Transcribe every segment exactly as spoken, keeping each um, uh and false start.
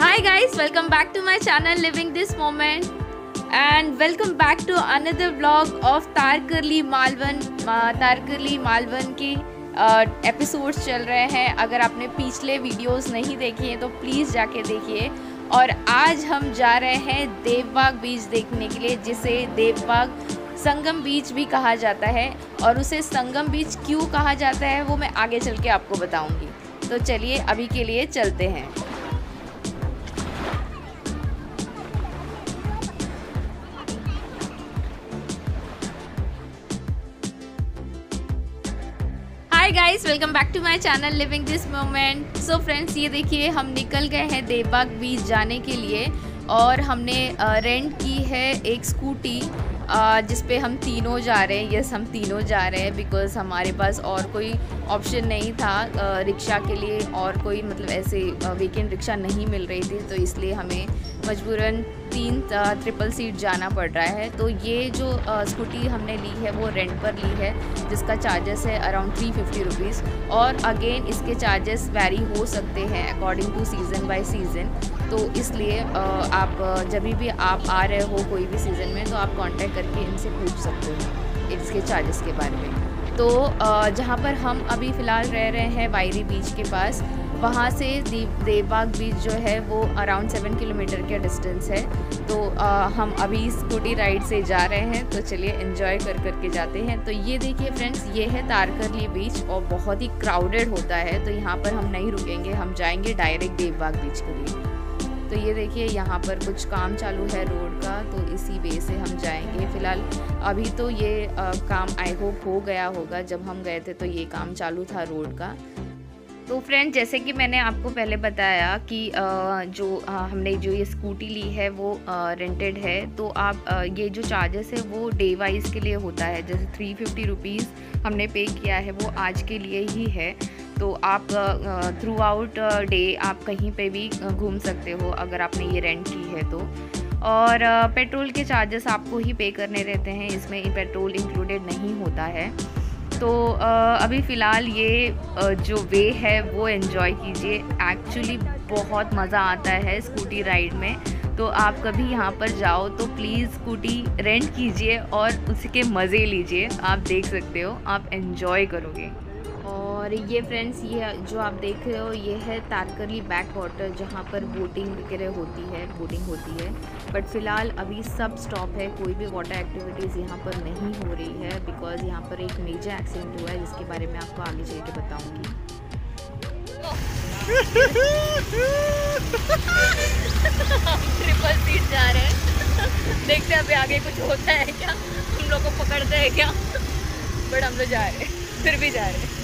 Hi guys, welcome back to my channel Living This Moment and welcome back to another vlog of तारकली Malvan. तारकली Malvan के episodes चल रहे हैं, अगर आपने पिछले वीडियोस नहीं देखे हैं तो प्लीज़ जाके देखिए। और आज हम जा रहे हैं देवबाग बीच देखने के लिए, जिसे देवबाग संगम बीच भी कहा जाता है और उसे संगम बीच क्यों कहा जाता है वो मैं आगे चल के आपको बताऊंगी। तो चलिए अभी के लिए चलते हैं। Hi guys, welcome back to my channel living this moment. So friends, ये देखिए हम निकल गए हैं देवबाग बीच जाने के लिए और हमने रेंट की है एक स्कूटी जिस पे हम तीनों जा रहे हैं। यस, हम तीनों जा रहे हैं बिकॉज़ हमारे पास और कोई ऑप्शन नहीं था रिक्शा के लिए, और कोई मतलब ऐसे वीकेंड रिक्शा नहीं मिल रही थी, तो इसलिए हमें मजबूरन तीन ट्रिपल सीट जाना पड़ रहा है। तो ये जो स्कूटी हमने ली है वो रेंट पर ली है, जिसका चार्जेस है अराउंड थ्री फिफ्टी रुपीज़ और अगेन इसके चार्जेस वेरी हो सकते हैं according to season by season. तो इसलिए आप जब भी आप आ रहे हो कोई भी सीज़न में तो आप कांटेक्ट करके इनसे पूछ सकते हो इसके चार्जेस के बारे में। तो जहाँ पर हम अभी फ़िलहाल रह रहे हैं वायरी बीच के पास, वहाँ से देवबाग बीच जो है वो अराउंड सेवन किलोमीटर के डिस्टेंस है। तो आ, हम अभी स्कूटी राइड से जा रहे हैं, तो चलिए एंजॉय कर कर के जाते हैं। तो ये देखिए फ्रेंड्स, ये है तारकली बीच और बहुत ही क्राउडेड होता है, तो यहाँ पर हम नहीं रुकेंगे, हम जाएंगे डायरेक्ट देवबाग बीच के लिए। तो ये देखिए यहाँ पर कुछ काम चालू है रोड का, तो इसी वे से हम जाएंगे। फ़िलहाल अभी तो ये आ, काम आई होप हो गया होगा, जब हम गए थे तो ये काम चालू था रोड का। तो फ्रेंड, जैसे कि मैंने आपको पहले बताया कि जो हमने जो ये स्कूटी ली है वो रेंटेड है, तो आप ये जो चार्जेस है वो डे वाइज के लिए होता है। जैसे थ्री फिफ्टी रुपीज़ हमने पे किया है वो आज के लिए ही है, तो आप थ्रू आउट डे आप कहीं पे भी घूम सकते हो अगर आपने ये रेंट की है तो। और पेट्रोल के चार्जेस आपको ही पे करने रहते हैं, इसमें पेट्रोल इंक्लूडेड नहीं होता है। तो अभी फ़िलहाल ये जो वे है वो एंजॉय कीजिए, एक्चुअली बहुत मज़ा आता है स्कूटी राइड में। तो आप कभी यहाँ पर जाओ तो प्लीज़ स्कूटी रेंट कीजिए और उसके मज़े लीजिए, आप देख सकते हो, आप एंजॉय करोगे। और ये फ्रेंड्स, ये जो आप देख रहे हो ये है तारकली बैकवाटर, जहाँ पर बोटिंग वगैरह होती है बोटिंग होती है बट फ़िलहाल अभी सब स्टॉप है, कोई भी वाटर एक्टिविटीज़ यहाँ पर नहीं हो रही है बिकॉज़ यहाँ पर एक मेजर एक्सीडेंट हुआ है, जिसके बारे में आपको आगे चल के बताऊँगी। ट्रिपल सीट जा रहे हैं, देखते हैं अभी आगे कुछ होता है क्या, हम लोग को पकड़ते हैं क्या, बट हम लोग जा रहे हैं, फिर भी जा रहे हैं।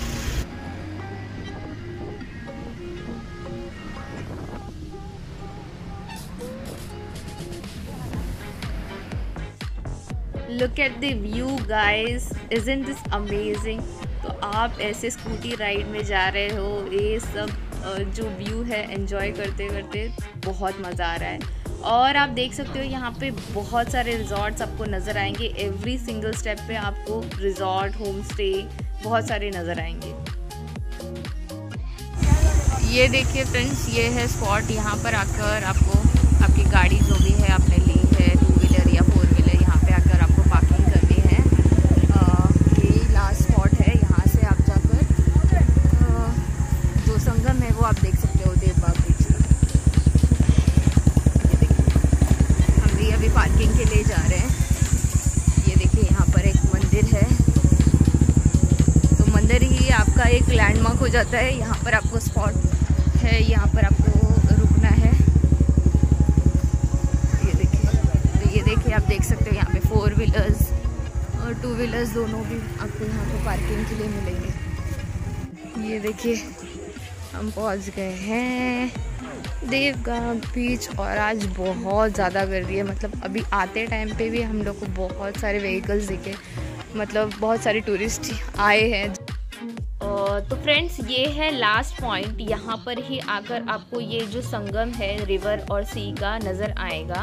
Look at the view guys, isn't this amazing. तो आप ऐसे स्कूटी राइड में जा रहे हो, ये सब जो व्यू है एंजॉय करते करते बहुत मज़ा आ रहा है। और आप देख सकते हो यहाँ पे बहुत सारे रिजॉर्ट्स आपको नज़र आएंगे, एवरी सिंगल स्टेप पे आपको रिजॉर्ट, होम स्टे बहुत सारे नज़र आएंगे। ये देखिए फ्रेंड्स, ये है स्पॉट, यहाँ पर आकर आपको आपकी गाड़ी जो भी है आपने ली है टू व्हीलर या फोर व्हीलर, यहाँ पे आकर आपको पार्किंग करनी है। ये लास्ट स्पॉट है, यहाँ से आप जाकर आ, जो संगम है वो आप देख सकते हो देवबाग बीच में। ये देखिए हम भी अभी पार्किंग के लिए जा रहे हैं। ये देखिए यहाँ पर एक मंदिर है, तो मंदिर ही आपका एक लैंडमार्क हो जाता है। यहाँ पर आपको स्पॉट है, यहाँ पर आपको रुकना है। आप देख सकते हो यहाँ पे फोर व्हीलर्स और टू व्हीलर्स दोनों भी आपको यहाँ पे पार्किंग के लिए मिलेंगे। ये देखिए हम पहुँच गए हैं देवबाग बीच, और आज बहुत ज़्यादा गर्दी है। मतलब अभी आते टाइम पे भी हम लोग को बहुत सारे व्हीकल्स दिखे, मतलब बहुत सारे टूरिस्ट आए हैं। तो फ्रेंड्स, ये है लास्ट पॉइंट, यहाँ पर ही आकर आपको ये जो संगम है रिवर और सी का नज़र आएगा।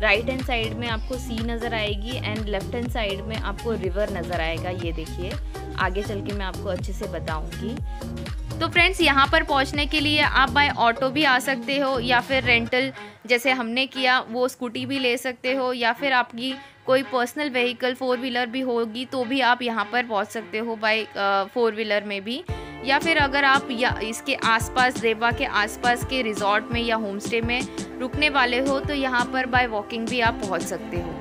राइट हैंड साइड में आपको सी नज़र आएगी एंड लेफ्ट हैंड साइड में आपको रिवर नज़र आएगा। ये देखिए, आगे चल के मैं आपको अच्छे से बताऊँगी। तो फ्रेंड्स यहाँ पर पहुँचने के लिए आप बाय ऑटो भी आ सकते हो या फिर रेंटल जैसे हमने किया वो स्कूटी भी ले सकते हो या फिर आपकी कोई पर्सनल व्हीकल फोर व्हीलर भी होगी तो भी आप यहाँ पर पहुँच सकते हो बाय फोर व्हीलर में भी, या फिर अगर आप या इसके आसपास देवबाग के आसपास के रिजॉर्ट में या होमस्टे में रुकने वाले हो तो यहाँ पर बाय वॉकिंग भी आप पहुँच सकते हो।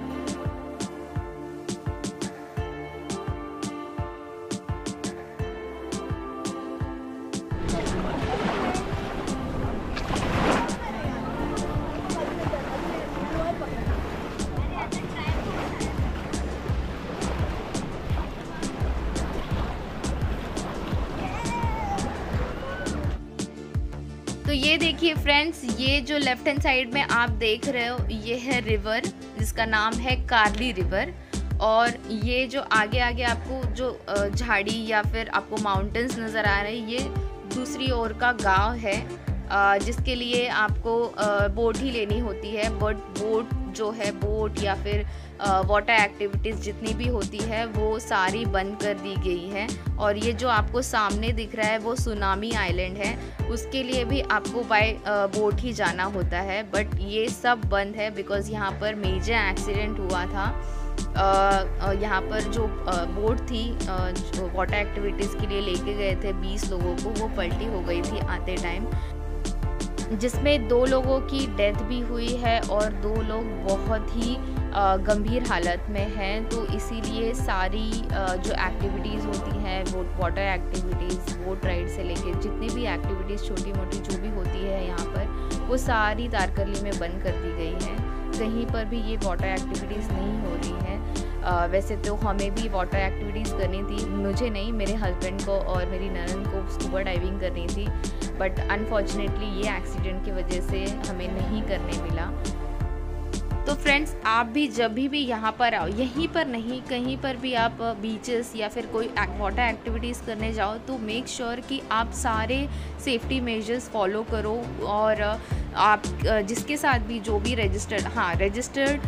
तो ये देखिए फ्रेंड्स, ये जो लेफ्ट हैंड साइड में आप देख रहे हो ये है रिवर जिसका नाम है कार्ली रिवर, और ये जो आगे आगे आपको जो झाड़ी या फिर आपको माउंटेन्स नज़र आ रहे हैं ये दूसरी ओर का गांव है जिसके लिए आपको बोट ही लेनी होती है, बट बोट जो है बोट या फिर वाटर एक्टिविटीज़ जितनी भी होती है वो सारी बंद कर दी गई है। और ये जो आपको सामने दिख रहा है वो सुनामी आइलैंड है, उसके लिए भी आपको बाय बोट ही जाना होता है, बट ये सब बंद है बिकॉज़ यहाँ पर मेजर एक्सीडेंट हुआ था। यहाँ पर जो बोट थी जो वाटर एक्टिविटीज़ के लिए लेके गए थे बीस लोगों को, वो पलटी हो गई थी आते टाइम, जिसमें दो लोगों की डेथ भी हुई है और दो लोग बहुत ही गंभीर हालत में हैं। तो इसीलिए सारी जो एक्टिविटीज़ होती हैं वो वाटर एक्टिविटीज़ बोट राइड से लेके जितनी भी एक्टिविटीज़ छोटी मोटी जो भी होती है यहाँ पर वो सारी तारकली में बंद कर दी गई है, कहीं पर भी ये वाटर एक्टिविटीज़ नहीं हो रही हैं। वैसे तो हमें भी वाटर एक्टिविटीज़ करनी थी, मुझे नहीं मेरे हस्बैंड को और मेरी ननद को स्कूबा डाइविंग करनी थी, बट अनफॉर्चुनेटली ये एक्सीडेंट की वजह से हमें नहीं करने मिला। तो फ्रेंड्स आप भी जब भी भी यहाँ पर आओ, यहीं पर नहीं कहीं पर भी आप बीचेस या फिर कोई वाटर एक्टिविटीज़ करने जाओ तो मेक श्योर कि आप सारे सेफ्टी मेजर्स फॉलो करो, और आप जिसके साथ भी जो भी रजिस्टर्ड हाँ रजिस्टर्ड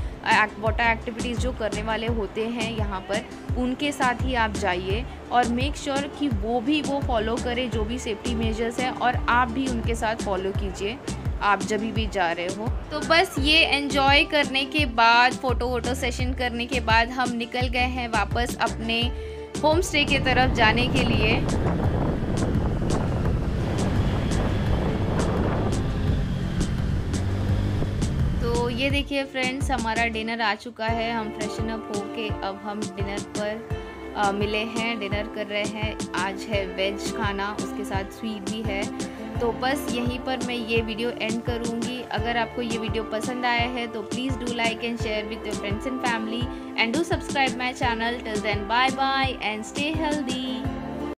वाटर एक्टिविटीज़ जो करने वाले होते हैं यहाँ पर उनके साथ ही आप जाइए, और मेक श्योर कि वो भी वो फॉलो करें जो भी सेफ्टी मेजर्स हैं, और आप भी उनके साथ फॉलो कीजिए आप जब भी जा रहे हो। तो बस ये एंजॉय करने के बाद फ़ोटो वोटो सेशन करने के बाद हम निकल गए हैं वापस अपने होम स्टे की तरफ जाने के लिए। तो ये देखिए फ्रेंड्स हमारा डिनर आ चुका है, हम फ्रेशन अप होके अब हम डिनर पर आ, मिले हैं, डिनर कर रहे हैं। आज है वेज खाना, उसके साथ स्वीट भी है। तो बस यहीं पर मैं ये वीडियो एंड करूँगी। अगर आपको ये वीडियो पसंद आया है तो please do like and share with your friends and family, and do subscribe my channel. Till then bye bye and stay healthy.